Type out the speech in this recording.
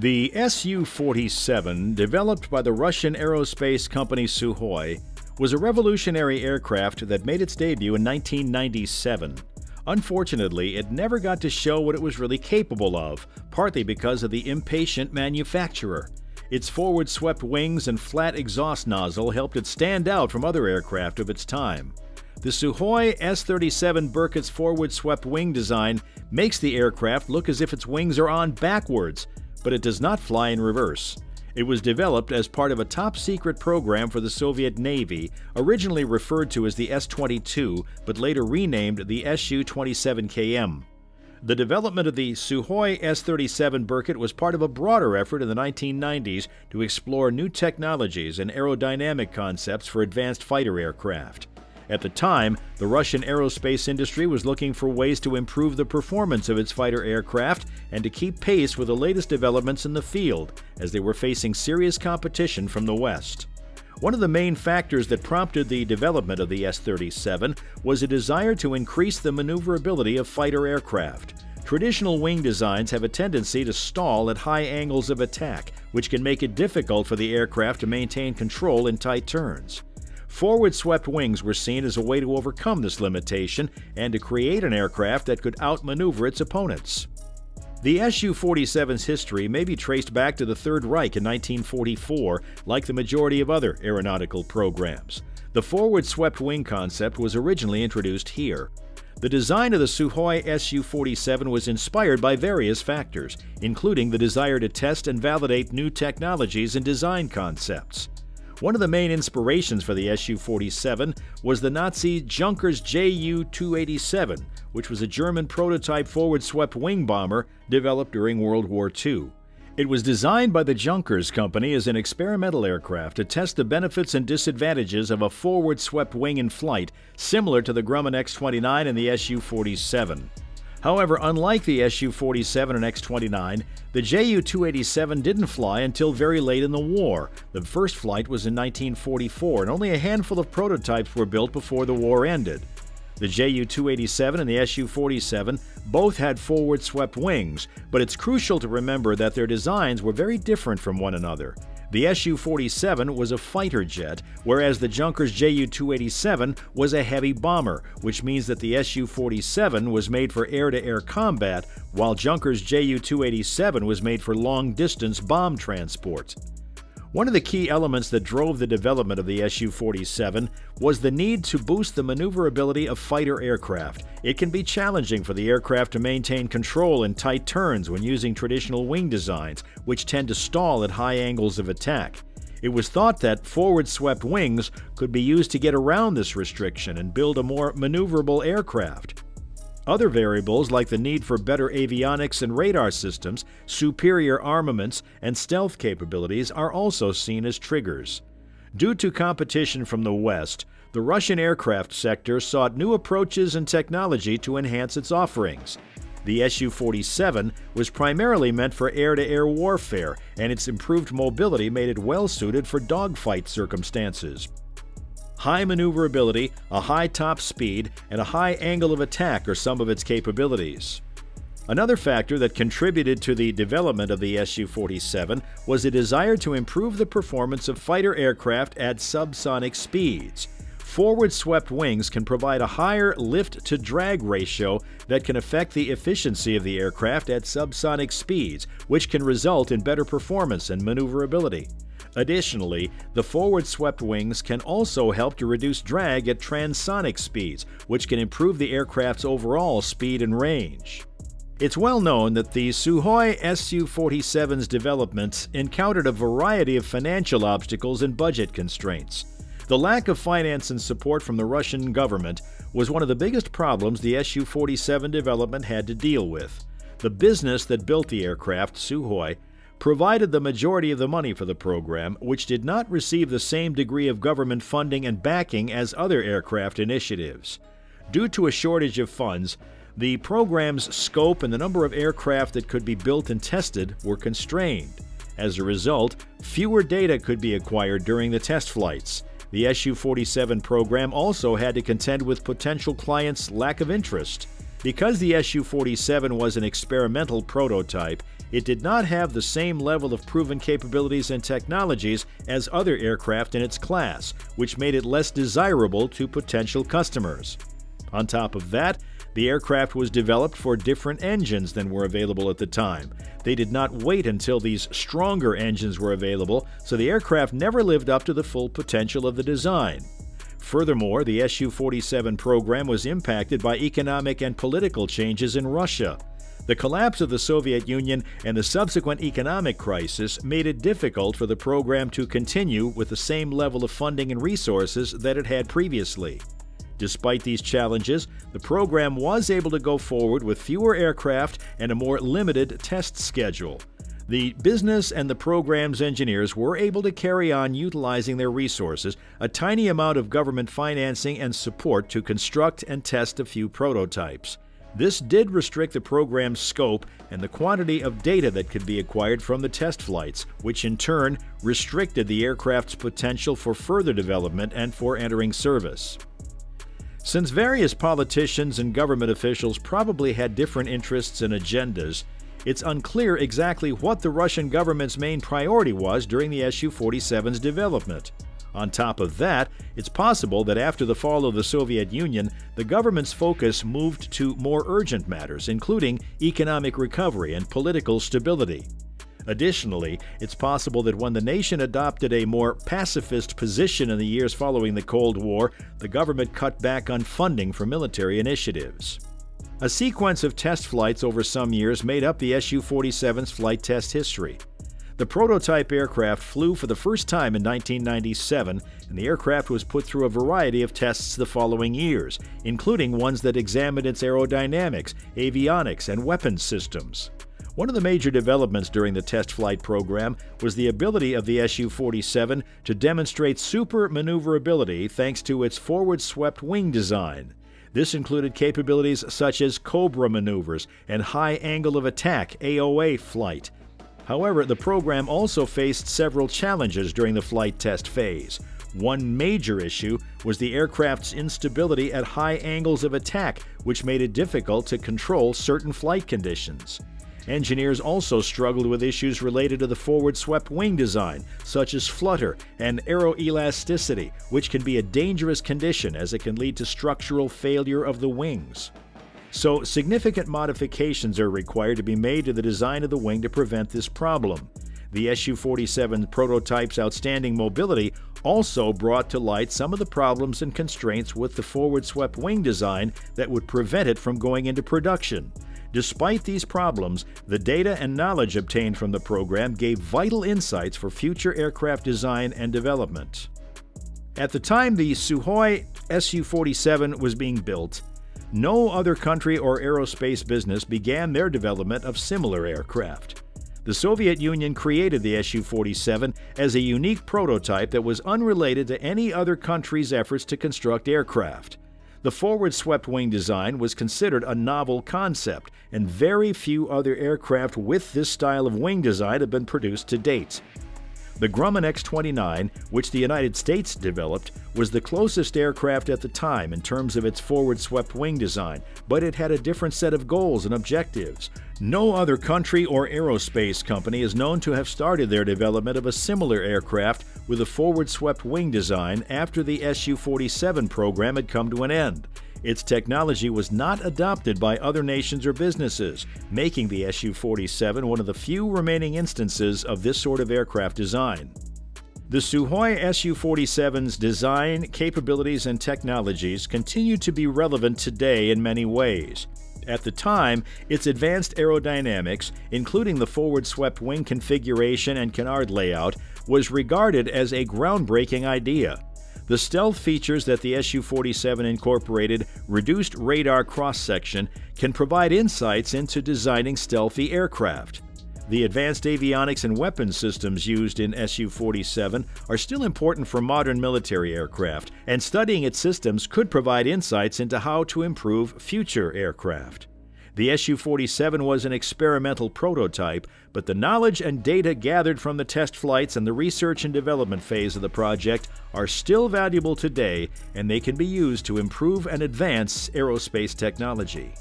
The Su-47, developed by the Russian aerospace company Sukhoi, was a revolutionary aircraft that made its debut in 1997. Unfortunately, it never got to show what it was really capable of, partly because of the impatient manufacturer. Its forward-swept wings and flat exhaust nozzle helped it stand out from other aircraft of its time. The Sukhoi S-37 Berkut's forward-swept wing design makes the aircraft look as if its wings are on backwards, but it does not fly in reverse. It was developed as part of a top-secret program for the Soviet Navy, originally referred to as the S-22, but later renamed the Su-27KM. The development of the Sukhoi S-37 Berkut was part of a broader effort in the 1990s to explore new technologies and aerodynamic concepts for advanced fighter aircraft. At the time, the Russian aerospace industry was looking for ways to improve the performance of its fighter aircraft and to keep pace with the latest developments in the field, as they were facing serious competition from the West. One of the main factors that prompted the development of the S-37 was a desire to increase the maneuverability of fighter aircraft. Traditional wing designs have a tendency to stall at high angles of attack, which can make it difficult for the aircraft to maintain control in tight turns. Forward-swept wings were seen as a way to overcome this limitation and to create an aircraft that could outmaneuver its opponents. The Su-47's history may be traced back to the Third Reich in 1944, like the majority of other aeronautical programs. The forward-swept wing concept was originally introduced here. The design of the Sukhoi Su-47 was inspired by various factors, including the desire to test and validate new technologies and design concepts. One of the main inspirations for the Su-47 was the Nazi Junkers Ju-287, which was a German prototype forward-swept wing bomber developed during World War II. It was designed by the Junkers company as an experimental aircraft to test the benefits and disadvantages of a forward-swept wing in flight, similar to the Grumman X-29 and the Su-47. However, unlike the Su-47 and X-29, the Ju-287 didn't fly until very late in the war. The first flight was in 1944, and only a handful of prototypes were built before the war ended. The Ju-287 and the Su-47 both had forward-swept wings, but it's crucial to remember that their designs were very different from one another. The Su-47 was a fighter jet, whereas the Junkers Ju-287 was a heavy bomber, which means that the Su-47 was made for air-to-air combat, while Junkers Ju-287 was made for long-distance bomb transport. One of the key elements that drove the development of the Su-47 was the need to boost the maneuverability of fighter aircraft. It can be challenging for the aircraft to maintain control in tight turns when using traditional wing designs, which tend to stall at high angles of attack. It was thought that forward-swept wings could be used to get around this restriction and build a more maneuverable aircraft. Other variables like the need for better avionics and radar systems, superior armaments, and stealth capabilities are also seen as triggers. Due to competition from the West, the Russian aircraft sector sought new approaches and technology to enhance its offerings. The Su-47 was primarily meant for air-to-air warfare, and its improved mobility made it well-suited for dogfight circumstances. High maneuverability, a high top speed, and a high angle of attack are some of its capabilities. Another factor that contributed to the development of the Su-47 was a desire to improve the performance of fighter aircraft at subsonic speeds. Forward-swept wings can provide a higher lift-to-drag ratio that can affect the efficiency of the aircraft at subsonic speeds, which can result in better performance and maneuverability. Additionally, the forward-swept wings can also help to reduce drag at transonic speeds, which can improve the aircraft's overall speed and range. It's well known that the Sukhoi Su-47's developments encountered a variety of financial obstacles and budget constraints. The lack of finance and support from the Russian government was one of the biggest problems the Su-47 development had to deal with. The business that built the aircraft, Sukhoi, provided the majority of the money for the program, which did not receive the same degree of government funding and backing as other aircraft initiatives. Due to a shortage of funds, the program's scope and the number of aircraft that could be built and tested were constrained. As a result, fewer data could be acquired during the test flights. The Su-47 program also had to contend with potential clients' lack of interest. Because the Su-47 was an experimental prototype, it did not have the same level of proven capabilities and technologies as other aircraft in its class, which made it less desirable to potential customers. On top of that, the aircraft was developed for different engines than were available at the time. They did not wait until these stronger engines were available, so the aircraft never lived up to the full potential of the design. Furthermore, the Su-47 program was impacted by economic and political changes in Russia. The collapse of the Soviet Union and the subsequent economic crisis made it difficult for the program to continue with the same level of funding and resources that it had previously. Despite these challenges, the program was able to go forward with fewer aircraft and a more limited test schedule. The business and the program's engineers were able to carry on utilizing their resources, a tiny amount of government financing and support to construct and test a few prototypes. This did restrict the program's scope and the quantity of data that could be acquired from the test flights, which in turn restricted the aircraft's potential for further development and for entering service. Since various politicians and government officials probably had different interests and agendas, it's unclear exactly what the Russian government's main priority was during the Su-47's development. On top of that, it's possible that after the fall of the Soviet Union, the government's focus moved to more urgent matters, including economic recovery and political stability. Additionally, it's possible that when the nation adopted a more pacifist position in the years following the Cold War, the government cut back on funding for military initiatives. A sequence of test flights over some years made up the Su-47's flight test history. The prototype aircraft flew for the first time in 1997, and the aircraft was put through a variety of tests the following years, including ones that examined its aerodynamics, avionics, and weapons systems. One of the major developments during the test flight program was the ability of the Su-47 to demonstrate super maneuverability thanks to its forward-swept wing design. This included capabilities such as Cobra maneuvers and high angle of attack (AOA) flight. However, the program also faced several challenges during the flight test phase. One major issue was the aircraft's instability at high angles of attack, which made it difficult to control certain flight conditions. Engineers also struggled with issues related to the forward-swept wing design, such as flutter and aeroelasticity, which can be a dangerous condition as it can lead to structural failure of the wings. So, significant modifications are required to be made to the design of the wing to prevent this problem. The Su-47 prototype's outstanding mobility also brought to light some of the problems and constraints with the forward-swept wing design that would prevent it from going into production. Despite these problems, the data and knowledge obtained from the program gave vital insights for future aircraft design and development. At the time the Sukhoi Su-47 was being built, no other country or aerospace business began their development of similar aircraft. The Soviet Union created the Su-47 as a unique prototype that was unrelated to any other country's efforts to construct aircraft. The forward-swept wing design was considered a novel concept, and very few other aircraft with this style of wing design have been produced to date. The Grumman X-29, which the United States developed, was the closest aircraft at the time in terms of its forward-swept wing design, but it had a different set of goals and objectives. No other country or aerospace company is known to have started their development of a similar aircraft with a forward-swept wing design after the Su-47 program had come to an end. Its technology was not adopted by other nations or businesses, making the Su-47 one of the few remaining instances of this sort of aircraft design. The Sukhoi Su-47's design, capabilities, and technologies continue to be relevant today in many ways. At the time, its advanced aerodynamics, including the forward-swept wing configuration and canard layout, was regarded as a groundbreaking idea. The stealth features that the Su-47 incorporated, reduced radar cross-section, can provide insights into designing stealthy aircraft. The advanced avionics and weapons systems used in Su-47 are still important for modern military aircraft, and studying its systems could provide insights into how to improve future aircraft. The Su-47 was an experimental prototype, but the knowledge and data gathered from the test flights and the research and development phase of the project are still valuable today, and they can be used to improve and advance aerospace technology.